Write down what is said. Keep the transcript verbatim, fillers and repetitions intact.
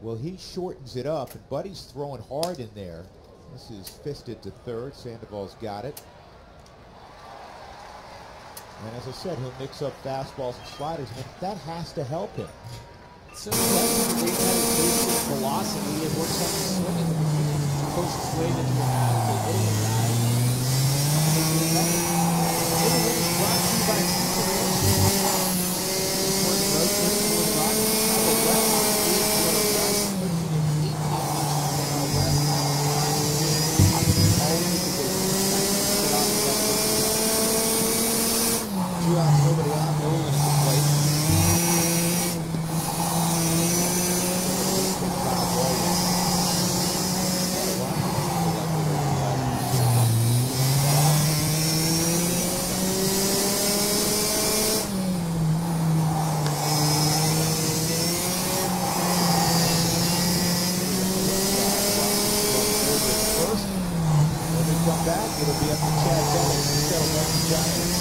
Well, he shortens it up, and Buddy's throwing hard in there. This is fisted to third. Sandoval's got it. And as I said, he'll mix up fastballs and sliders, and that has to help him. So that's a great kind of basic velocity. It works on the swing and the closest way that you have to the little guy. Everything is brought to you by back. It'll be up to Chad Bennett to settle up the Giants.